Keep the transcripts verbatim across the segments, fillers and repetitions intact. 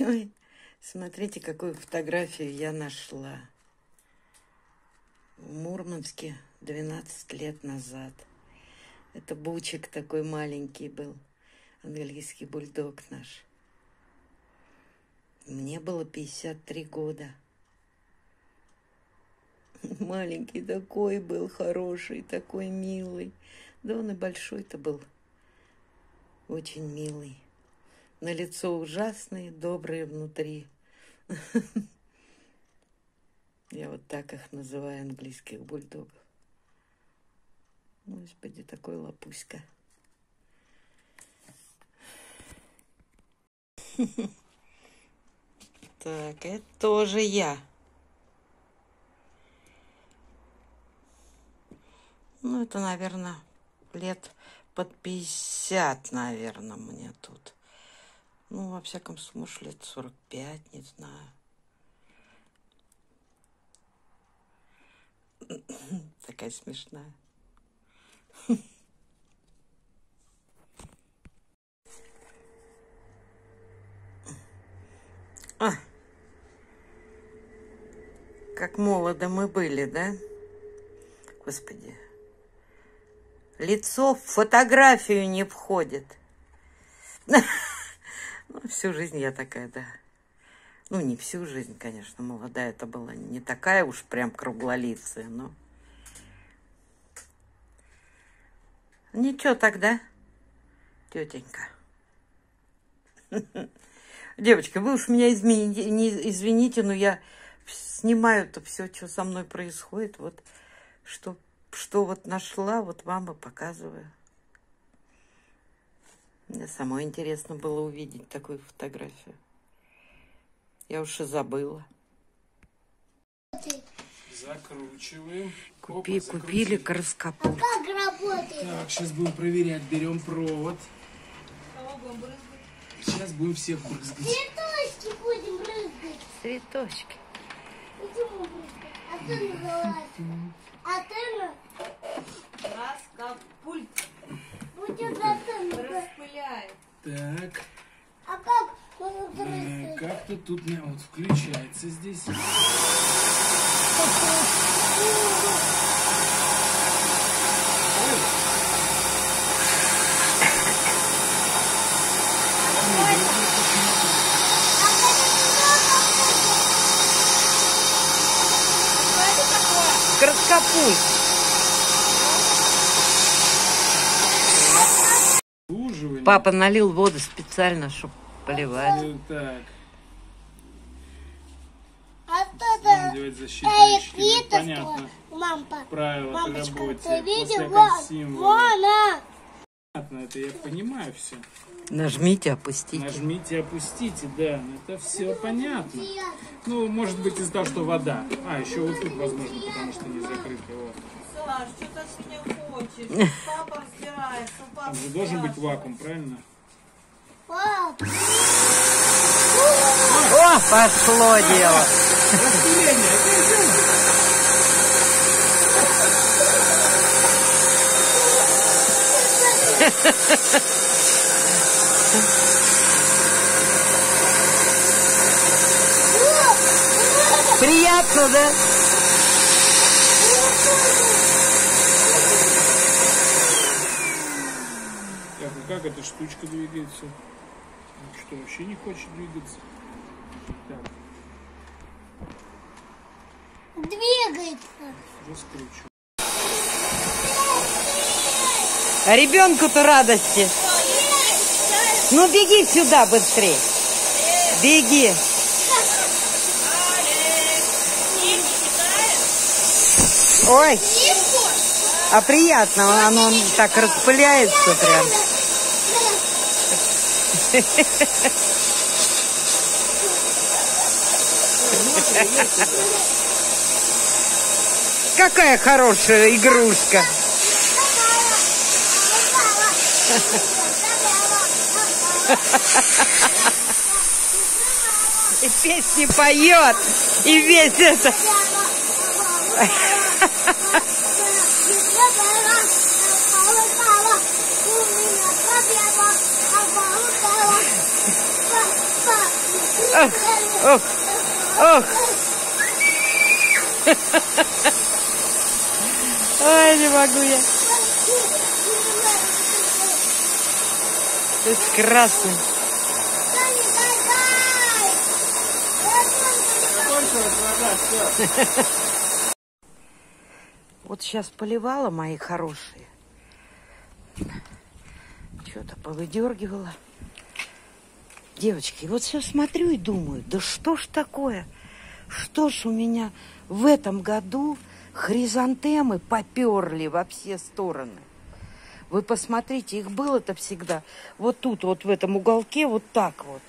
Ой, смотрите, какую фотографию я нашла. В Мурманске двенадцать лет назад. Это Бучик такой маленький был. Английский бульдог наш. Мне было пятьдесят три года. Маленький такой был, хороший, такой милый. Да он и большой-то был. Очень милый. На лицо ужасные, добрые внутри. Я вот так их называю, английских бульдогов. Господи, такой лапуська. Так, это тоже я. Ну, это, наверное, лет под пятьдесят, наверное, мне тут. Ну, во всяком случае, лет сорок пять, не знаю. Такая смешная. А, как молоды мы были, да? Господи. Лицо в фотографию не входит. Ну, всю жизнь я такая, да. Ну, не всю жизнь, конечно, молодая это была. Не такая уж прям круглолицая, но... Ничего тогда, тетенька. Девочки, вы уж меня измените, не, извините, но я снимаю-то все, что со мной происходит. Вот что, что вот нашла, вот вам и показываю. Мне самой интересно было увидеть такую фотографию. Я уж и забыла. Закручиваем. Купи, Опа, купили краскопорт. А как работает? Так, сейчас будем проверять. Берем провод. Сейчас будем всех брызгать. Цветочки будем брызгать. Цветочки. Идем брызгать. А ты на голове. А ты на... Краскопульт. Будем за тем. Распыляем. Так. А как? Э, Как-то тут меня вот включается здесь. Краскопульт. Папа налил воду специально, чтобы поливать. Ну, так. А что-то делать защитнички. Понятно. Мампа. Правила мамочка, по работе. Ты видел? Вон, вон, а! Понятно, это я понимаю все. Нажмите, опустите. Нажмите, опустите, да. Это все понятно. Ну, может быть из-за того, что вода. А, еще вот тут, возможно, потому что не закрыто. Вот. Саш, что ты сегодня хочешь? Папа разбирается. Папа разбирается. Должен быть вакуум, правильно? Пап. О, пошло дело. Приятно, да? Так, ну как эта штучка двигается? Что, вообще не хочет двигаться? Так. Двигается. Раскручиваю. Ребенку-то радости. Ну беги сюда быстрее. Беги. Ой. А приятно, оно, оно так распыляется прям. Какая хорошая игрушка. И песни поет, и весь это. Ах, ах, ах. Ай, не могу я. Это красный. Вот сейчас поливала, мои хорошие. Что-то повыдергивала. Девочки, вот все смотрю и думаю, да что ж такое? Что ж у меня в этом году хризантемы поперли во все стороны? Вы посмотрите, их было-то всегда вот тут, вот в этом уголке, вот так вот.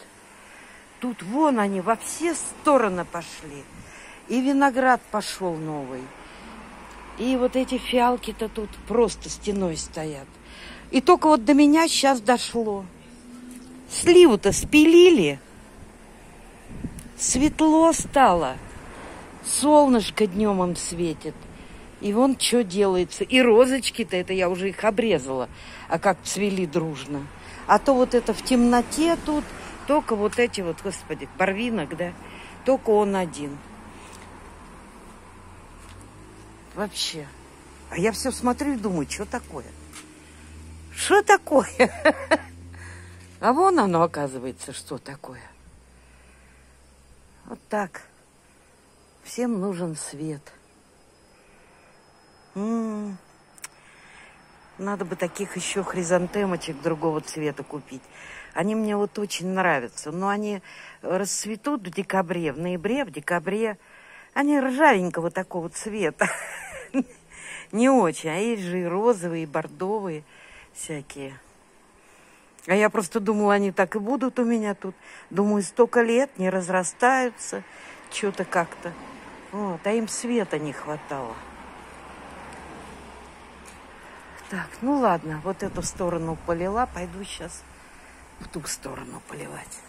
Тут вон они во все стороны пошли. И виноград пошел новый. И вот эти фиалки-то тут просто стеной стоят. И только вот до меня сейчас дошло. Сливу-то спилили. Светло стало. Солнышко днем им светит. И вон что делается. И розочки-то, это я уже их обрезала. А как цвели дружно. А то вот это в темноте тут. Только вот эти вот, господи, барвинок, да? Только он один. Вообще. А я все смотрю и думаю, что такое? Что такое? А вон оно, оказывается, что такое. Вот так. Всем нужен свет. М-м-м. Надо бы таких еще хризантемочек другого цвета купить. Они мне вот очень нравятся. Но они расцветут в декабре, в ноябре, в декабре. Они ржавенького такого цвета. Не очень. А есть же и розовые, и бордовые всякие. А я просто думала, они так и будут у меня тут. Думаю, столько лет не разрастаются. Что-то как-то. Вот. А им света не хватало. Так, ну ладно. Вот эту сторону полила. Пойду сейчас в ту сторону поливать.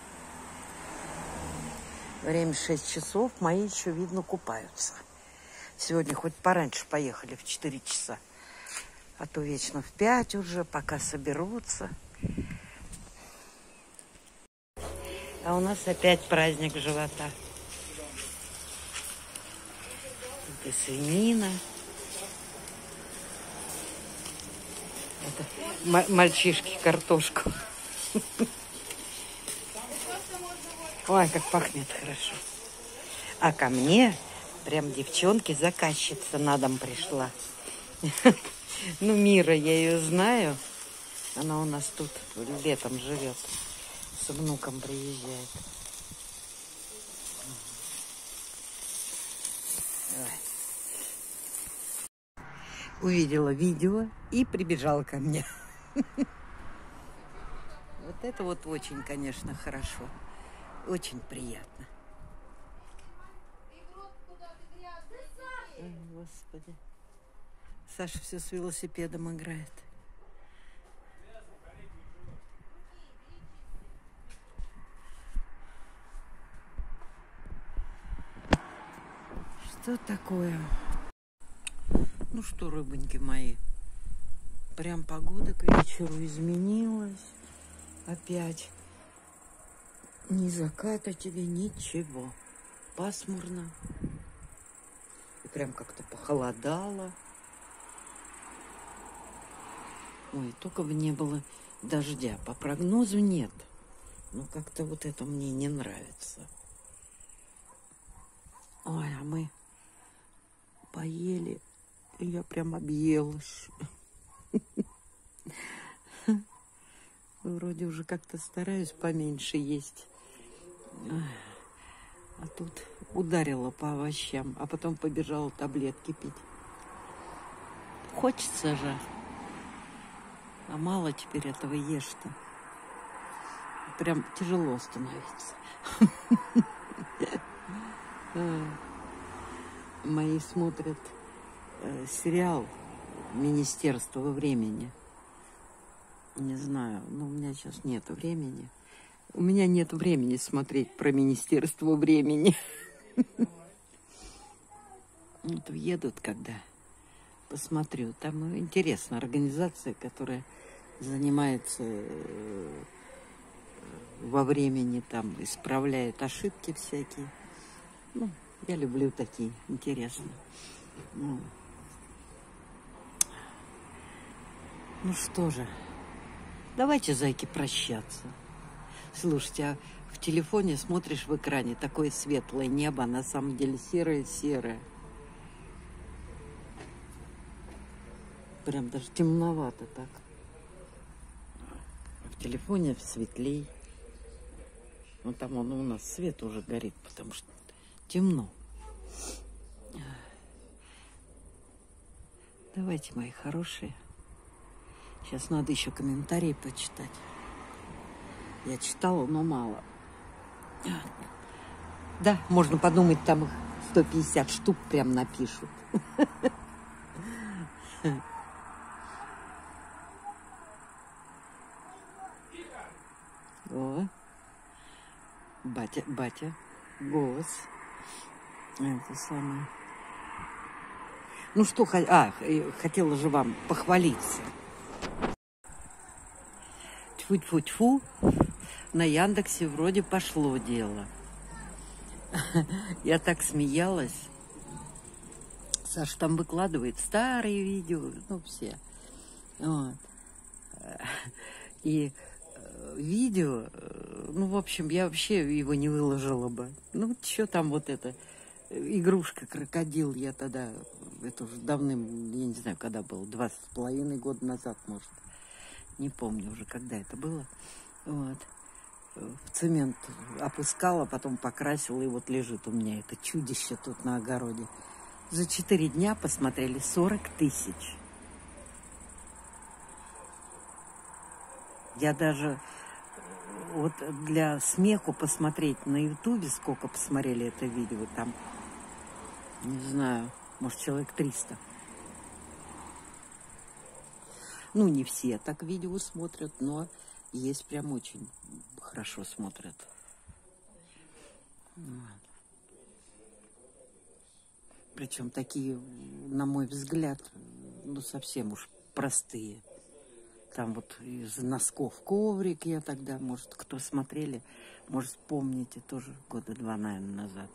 Время шесть часов, мои еще, видно, купаются. Сегодня хоть пораньше поехали, в четыре часа. А то вечно в пять уже, пока соберутся. А у нас опять праздник живота. Тут и свинина. Это мальчишки картошку. Ой, как пахнет хорошо. А ко мне прям девчонки, заказчица на дом пришла. Ну, Мира, я ее знаю. Она у нас тут летом живет. С внуком приезжает. Давай. Увидела видео и прибежала ко мне. Вот это вот очень, конечно, хорошо. Очень приятно. Ой, господи. Саша все с велосипедом играет. Что такое? Ну что, рыбоньки мои, прям погода к вечеру изменилась. Опять. Ни заката тебе, ничего. Пасмурно. И прям как-то похолодало. Ой, только бы не было дождя. По прогнозу нет. Но как-то вот это мне не нравится. Ой, а мы поели. И я прям объелась. Вроде уже как-то стараюсь поменьше есть. А тут ударила по овощам, а потом побежала таблетки пить. Хочется же. А мало теперь этого ешь-то. Прям тяжело становится. Мои смотрят сериал «Министерство времени». Не знаю, но у меня сейчас нет времени. У меня нет времени смотреть про Министерство времени. Вот уедут, когда посмотрю. Там интересная организация, которая занимается во времени, там исправляет ошибки всякие. Ну, я люблю такие, интересно. Ну, ну что же, давайте, зайки, прощаться. Слушайте, а в телефоне смотришь в экране, такое светлое небо, а на самом деле серое-серое. Прям даже темновато так. В телефоне светлей. Ну там он у нас свет уже горит, потому что темно. Давайте, мои хорошие. Сейчас надо еще комментарии почитать. Я читала, но мало. Да, можно подумать, там их сто пятьдесят штук прям напишут. О, батя, батя, голос. Это самое. Ну что, а, хотела же вам похвалиться. Тьфу-тьфу-тьфу, на Яндексе вроде пошло дело. Я так смеялась. Саша там выкладывает старые видео, ну все. Вот. И видео, ну, в общем, я вообще его не выложила бы. Ну, что там вот это, игрушка-крокодил, я тогда, это уже давным, я не знаю, когда было, два с половиной года назад, может. Не помню уже, когда это было. Вот. В цемент опускала, потом покрасила, и вот лежит у меня это чудище тут на огороде. За четыре дня посмотрели сорок тысяч. Я даже вот для смеху посмотреть на Ютубе, сколько посмотрели это видео, там, не знаю, может, человек триста. Ну, не все так видео смотрят, но есть прям очень хорошо смотрят. Причем такие, на мой взгляд, ну, совсем уж простые. Там вот из носков коврик я тогда, может, кто смотрели, может, помните, тоже года два, наверное, назад.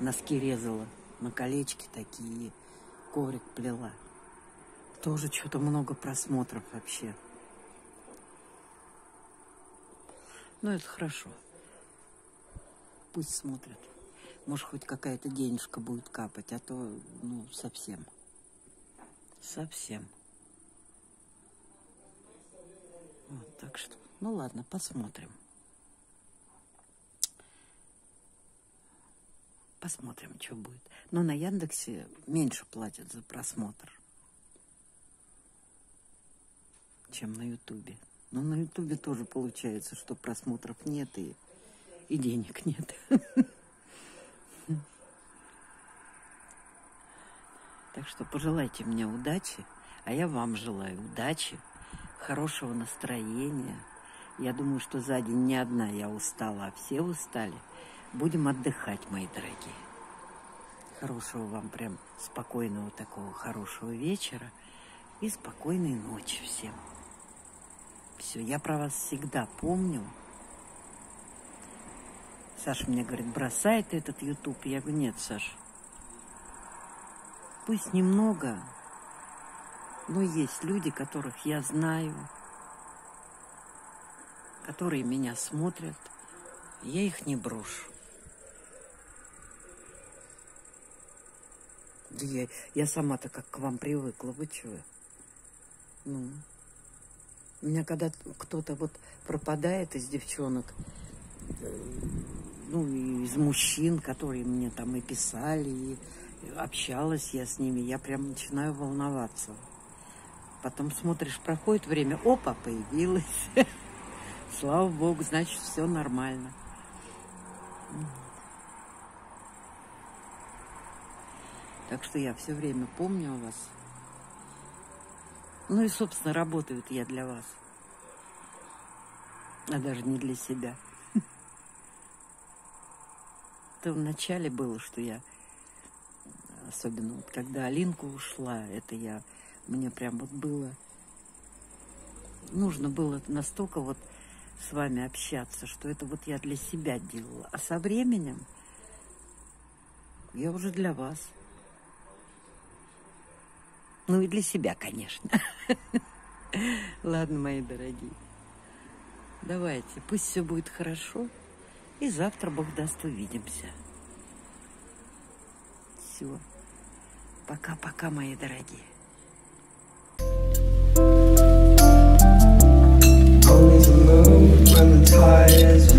Носки резала, на колечки такие, коврик плела. Тоже что-то много просмотров вообще. Ну, это хорошо. Пусть смотрят. Может, хоть какая-то денежка будет капать, а то, ну, совсем. Совсем. Вот, так что, ну ладно, посмотрим. Посмотрим, что будет. Но на Яндексе меньше платят за просмотр, чем на Ютубе. Но на Ютубе тоже получается, что просмотров нет и, и денег нет. Так что пожелайте мне удачи, а я вам желаю удачи, хорошего настроения. Я думаю, что за день не одна я устала, а все устали. Будем отдыхать, мои дорогие. Хорошего вам прям спокойного такого хорошего вечера и спокойной ночи всем. Все, я про вас всегда помню. Саша мне говорит, бросай ты этот YouTube. Я говорю, нет, Саша. Пусть немного, но есть люди, которых я знаю, которые меня смотрят. Я их не брошу. Да я, я сама-то как к вам привыкла. Вы чего? Ну, у меня когда кто-то вот пропадает из девчонок, ну, из мужчин, которые мне там и писали, и общалась я с ними, я прям начинаю волноваться. Потом смотришь, проходит время, опа, появилась. Слава богу, значит, все нормально. Так что я все время помню о вас. Ну и, собственно, работаю я для вас. А даже не для себя. Это вначале было, что я... Особенно вот когда Алинка ушла, это я, мне прям вот было нужно было настолько вот с вами общаться, что это вот я для себя делала. А со временем я уже для вас. Ну и для себя, конечно. Ладно, мои дорогие. Давайте, пусть все будет хорошо. И завтра, Бог даст, увидимся. Все. Пока-пока, мои дорогие. Always alone when the tire's